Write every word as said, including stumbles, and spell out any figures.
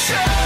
show.